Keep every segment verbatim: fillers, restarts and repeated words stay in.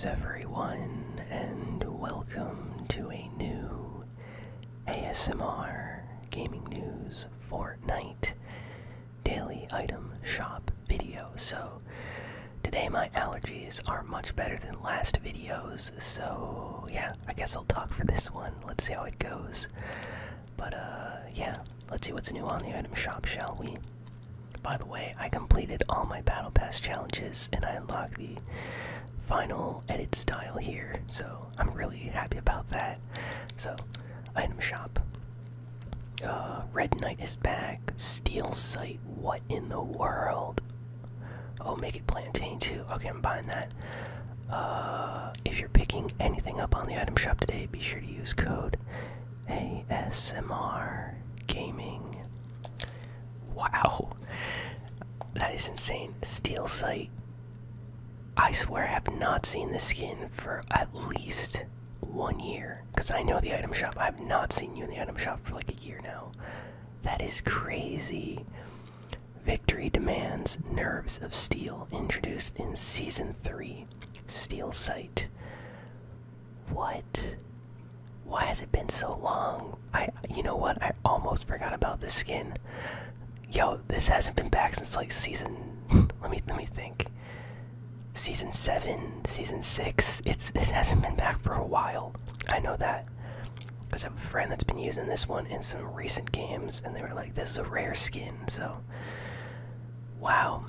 Greetings everyone, and welcome to a new A S M R Gaming News Fortnite Daily Item Shop video. So today my allergies are much better than last videos, so yeah, I guess I'll talk for this one. Let's see how it goes. But uh, yeah, let's see what's new on the item shop, shall we? By the way, I completed all my Battle Pass challenges, and I unlocked the final edit style here, so I'm really happy about that. So, item shop. Uh, Red Knight is back. Steelsight, what in the world? Oh, Make It Plantain too. Okay, I'm buying that. Uh, if you're picking anything up on the item shop today, be sure to use code A S M R Gaming. Wow, that is insane. Steelsight. I swear I have not seen this skin for at least one year. Because I know the item shop, I have not seen you in the item shop for like a year now. That is crazy. Victory demands nerves of steel, introduced in Season three. Steelsight. What? Why has it been so long? I, you know what, I almost forgot about this skin. Yo, this hasn't been back since like season, let me, let me think. Season seven, Season six, it's, it hasn't been back for a while. I know that, because I have a friend that's been using this one in some recent games, and they were like, this is a rare skin, so. Wow.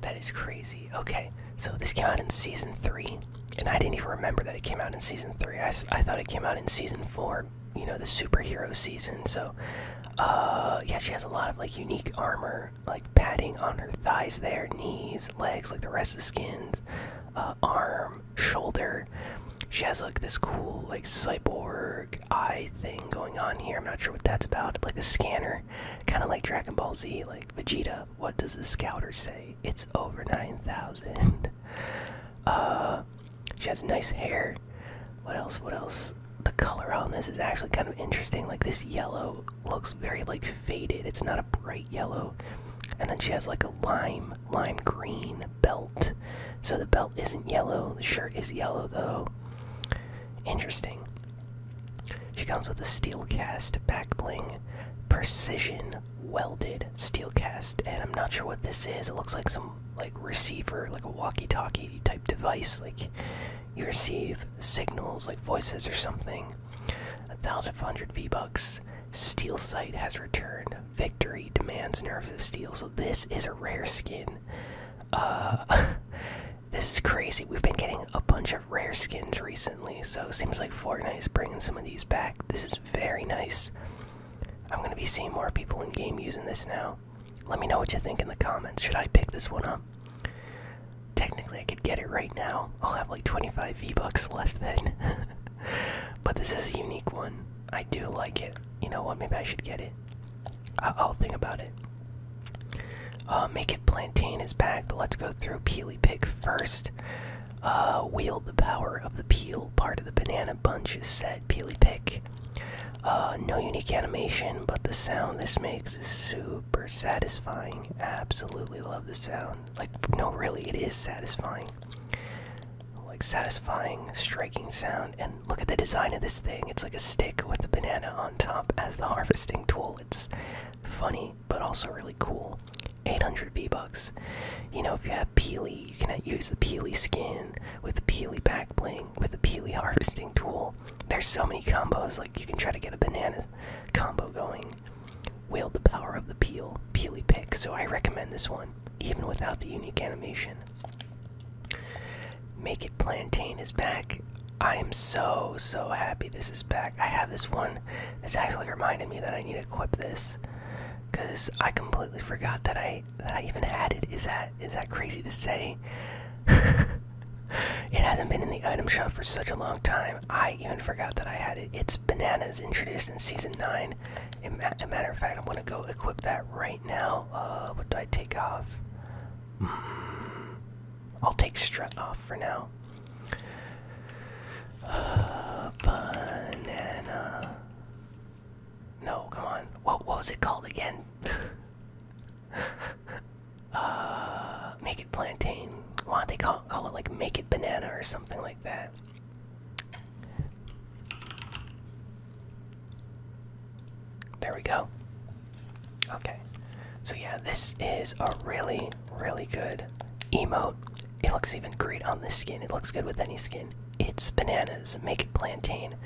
That is crazy. Okay, so this came out in Season three, and I didn't even remember that it came out in Season three. I, I thought it came out in Season four, you know, the superhero season, so. Uh, yeah, she has a lot of, like, unique armor, like, padding on her thighs there, knees, legs, like the rest of the skins, uh, arm, shoulder. She has, like, this cool, like, cyborg eye thing going on here. I'm not sure what that's about. Like, a scanner, kind of like Dragon Ball Z, like, Vegeta. What does the scouter say? It's over nine thousand. Uh, she has nice hair. What else, what else? The color on this is actually kind of interesting. Like, this yellow looks very like faded. It's not a bright yellow. And then she has like a lime lime green belt, so the belt isn't yellow. The shirt is yellow though. Interesting. She comes with a steel cast back bling, precision welded steel cast, and I'm not sure what this is. It looks like some like receiver, like a walkie-talkie type device. Like, you receive signals, like voices or something. one thousand five hundred V-Bucks. Steelsight has returned. Victory demands nerves of steel. So this is a rare skin. Uh, this is crazy. We've been getting a bunch of rare skins recently, so it seems like Fortnite is bringing some of these back. This is very nice. I'm going to be seeing more people in-game using this now. Let me know what you think in the comments. Should I pick this one up? Technically, I could get it right now. I'll have like twenty-five V-Bucks left then. But this is a unique one. I do like it. You know what? Maybe I should get it. I I'll think about it. Uh, Make It Plantain is back, but let's go through Peely Pick first. Uh, wield the power of the peel. Part of the banana bunch is said Peely Pick. Uh, no unique animation, but the sound this makes is super satisfying. Absolutely love the sound. Like, no, really, it is satisfying. Like, satisfying, striking sound. And look at the design of this thing. It's like a stick with a banana on top as the harvesting tool. It's funny, but also really cool. eight hundred V-Bucks. You know, if you have Peely, you can use the Peely skin with the Peely back bling, with the Peely harvesting tool. There's so many combos, like you can try to get a banana combo going. Wield the power of the peel, Peely Pick, so I recommend this one, even without the unique animation. Make It Plantain is back. I am so, so happy this is back. I have this one. This actually reminded me that I need to equip this, because I completely forgot that I that I even had it. Is that is that crazy to say? It hasn't been in the item shop for such a long time. I even forgot that I had it. It's bananas, introduced in Season nine. As a matter of fact, I'm going to go equip that right now. Uh, what do I take off? Mm, I'll take strut off for now. Uh, banana. No, come on. What, what was it called again? uh, Make It Plantain. Why don't they call, call it like Make It Banana or something like that? There we go. Okay, so yeah, this is a really, really good emote. It looks even great on this skin. It looks good with any skin. It's bananas, Make It Plantain.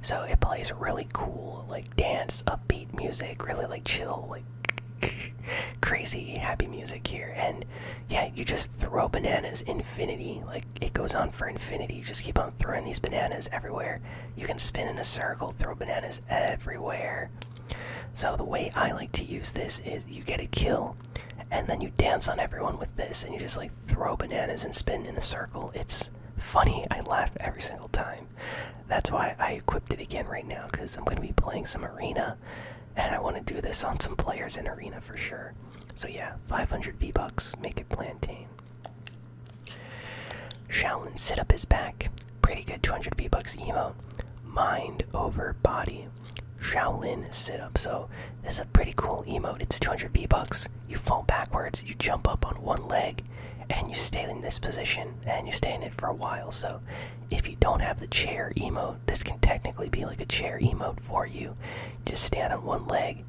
So it plays really cool, like dance, upbeat music, really like chill, like crazy happy music here. And yeah, you just throw bananas infinity, like it goes on for infinity. You just keep on throwing these bananas everywhere. You can spin in a circle, throw bananas everywhere. So the way I like to use this is you get a kill and then you dance on everyone with this, and you just like throw bananas and spin in a circle. It's funny, I laugh every single time. That's why I equipped it again right now, because I'm going to be playing some arena and I want to do this on some players in arena for sure. So yeah, five hundred V-Bucks, Make It Plantain. Shaolin Sit Up is back. Pretty good two hundred V-Bucks emote. Mind over body. Shaolin sit up. So this is a pretty cool emote. It's two hundred V-Bucks. You fall backwards, you jump up on one leg, and you stay in this position, and you stay in it for a while. So if you don't have the chair emote, this can technically be like a chair emote for you. Just stand on one leg.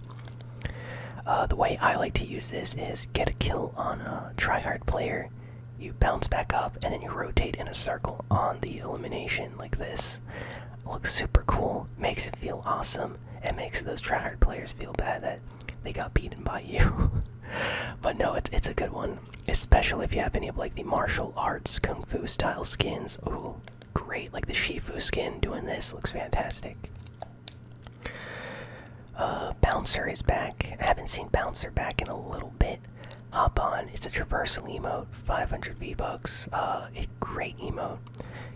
Uh, the way I like to use this is get a kill on a tryhard player, you bounce back up, and then you rotate in a circle on the elimination like this. Looks super cool, makes it feel awesome, and makes those tryhard players feel bad that they got beaten by you. But no, it's it's a good one, especially if you have any of like the martial arts kung fu style skins. Ooh, great! Like the Shifu skin doing this looks fantastic. Uh, Bouncer is back. I haven't seen Bouncer back in a little bit. Hop on. It's a traversal emote, five hundred V-Bucks. Uh, a great emote.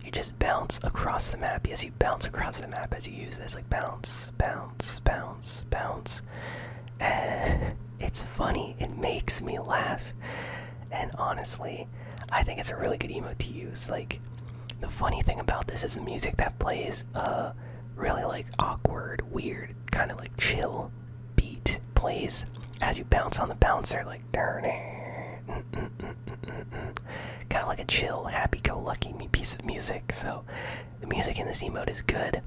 You just bounce across the map. Yes, you bounce across the map as you use this. Like bounce, bounce, bounce, bounce. And it's funny. It makes me laugh. And honestly, I think it's a really good emote to use. Like, the funny thing about this is the music that plays uh, really like awkward, weird, kind of like chill beat plays as you bounce on the bouncer, like mm -mm -mm -mm -mm -mm. kind of like a chill, happy-go-lucky piece of music. So the music in this emote is good,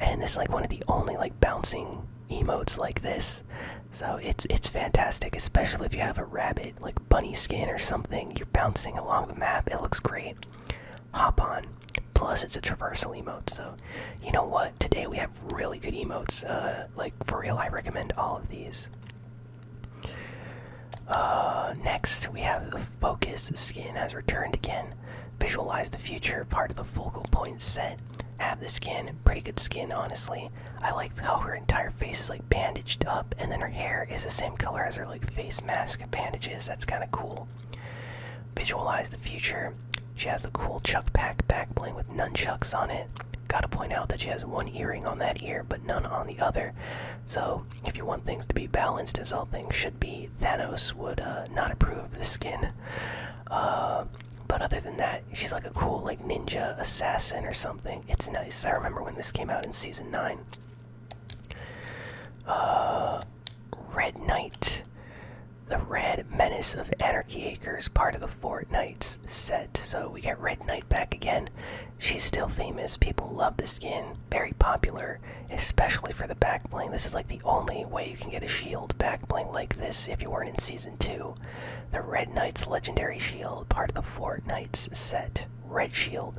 and this is like one of the only like bouncing emotes like this. So it's it's fantastic, especially if you have a rabbit like bunny skin or something. You're bouncing along the map. It looks great. Hop on. Plus, it's a traversal emote, so you know what? Today we have really good emotes. Uh, like, for real, I recommend all of these. Uh, next, we have the Focus skin has returned again. Visualize the future, part of the Focal Point set. Have the skin, pretty good skin, honestly. I like how her entire face is, like, bandaged up, and then her hair is the same color as her, like, face mask bandages. That's kind of cool. Visualize the future. She has the cool Chuck Pack backbling with nunchucks on it. Gotta point out that she has one earring on that ear, but none on the other. So, if you want things to be balanced, as all things should be, Thanos would uh, not approve of this skin. Uh, but other than that, she's like a cool like ninja assassin or something. It's nice. I remember when this came out in Season nine. Uh, Red Knight. The Red Menace of Anarchy Acres, part of the Fortnite set. So we get Red Knight back again. She's still famous. People love the skin. Very popular, especially for the back bling. This is like the only way you can get a shield back bling like this if you weren't in Season two. The Red Knight's Legendary Shield, part of the Fortnite set. Red Shield.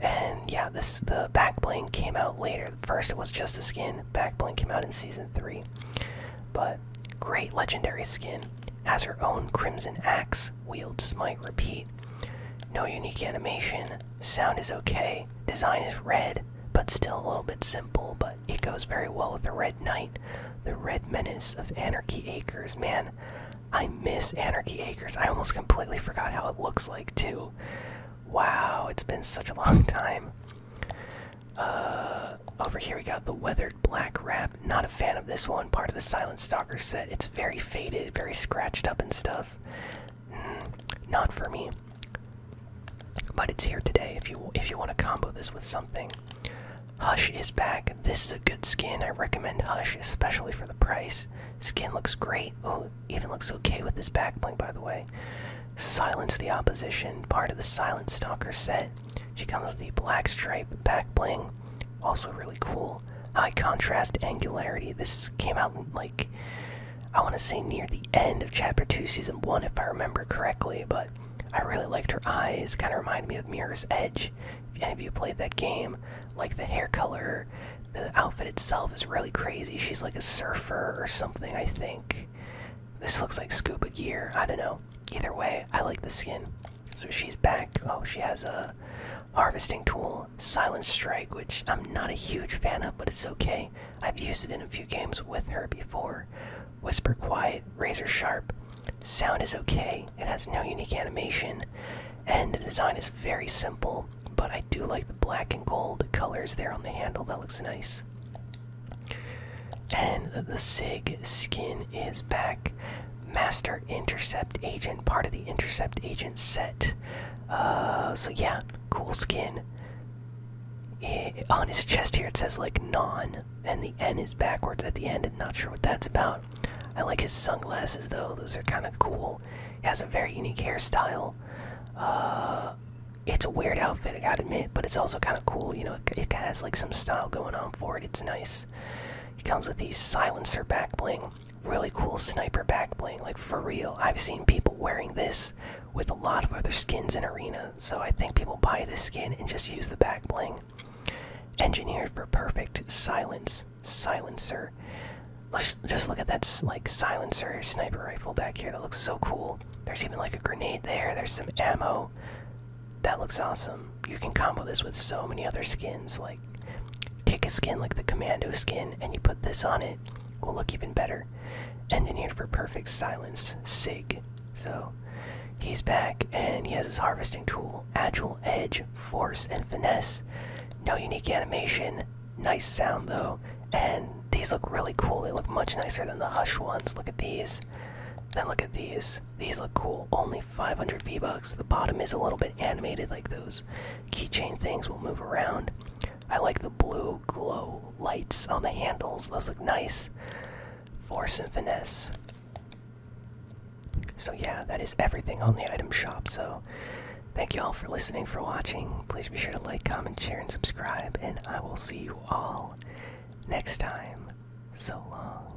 And yeah, this the back bling came out later. First it was just the skin. Back bling came out in Season three. But great legendary skin, has her own crimson axe, wield, smite, repeat, no unique animation, sound is okay, design is red, but still a little bit simple, but it goes very well with the Red Knight, the Red Menace of Anarchy Acres. Man, I miss Anarchy Acres. I almost completely forgot how it looks like too. Wow, it's been such a long time. Uh, over here we got the Weathered Black Wrap. Not a fan of this one, part of the Silent Stalker set. It's very faded, very scratched up and stuff. Mm, not for me. But it's here today if you if you want to combo this with something. Hush is back. This is a good skin. I recommend Hush, especially for the price. Skin looks great. Oh, even looks okay with this back bling, by the way. Silence the Opposition, part of the Silent Stalker set. She comes with the black stripe back bling, also really cool. High contrast angularity. This came out in, like, I want to say near the end of chapter two season one if I remember correctly, but I really liked her eyes. Kind of reminded me of Mirror's Edge, if any of you played that game. Like the hair color, the outfit itself is really crazy. She's like a surfer or something, I think. This looks like scuba gear, I don't know. Either way, I like the skin. So she's back. Oh, she has a harvesting tool, Silent Strike, which I'm not a huge fan of, but it's okay. I've used it in a few games with her before. Whisper quiet, razor sharp. Sound is okay. It has no unique animation, and the design is very simple, but I do like the black and gold colors there on the handle. That looks nice. And the SIG skin is back. Master Intercept Agent, part of the Intercept Agent set. Uh, so yeah, cool skin. It, on his chest here it says like non, and the N is backwards at the end, and not sure what that's about. I like his sunglasses though, those are kind of cool. He has a very unique hairstyle. Uh, it's a weird outfit, I gotta admit, but it's also kind of cool, you know, it, it has like some style going on for it, it's nice. He comes with the Silencer back bling. Really cool sniper back bling, like for real. I've seen people wearing this with a lot of other skins in Arena, so I think people buy this skin and just use the back bling. Engineered for perfect silence, Silencer. Let's just look at that, like, Silencer sniper rifle back here. That looks so cool. There's even like a grenade there, there's some ammo. That looks awesome. You can combo this with so many other skins, like take a skin like the commando skin and you put this on it, will look even better. Engineered for perfect silence, SIG. So he's back, and he has his harvesting tool, agile edge, force and finesse. No unique animation, nice sound though, and these look really cool. They look much nicer than the Hush ones. Look at these, then look at these. These look cool. Only five hundred V-Bucks. The bottom is a little bit animated, like those keychain things will move around. I like the blue glow lights on the handles, those look nice. Force and Finesse. So yeah, that is everything on the item shop, so thank you all for listening, for watching. Please be sure to like, comment, share, and subscribe, and I will see you all next time. So long.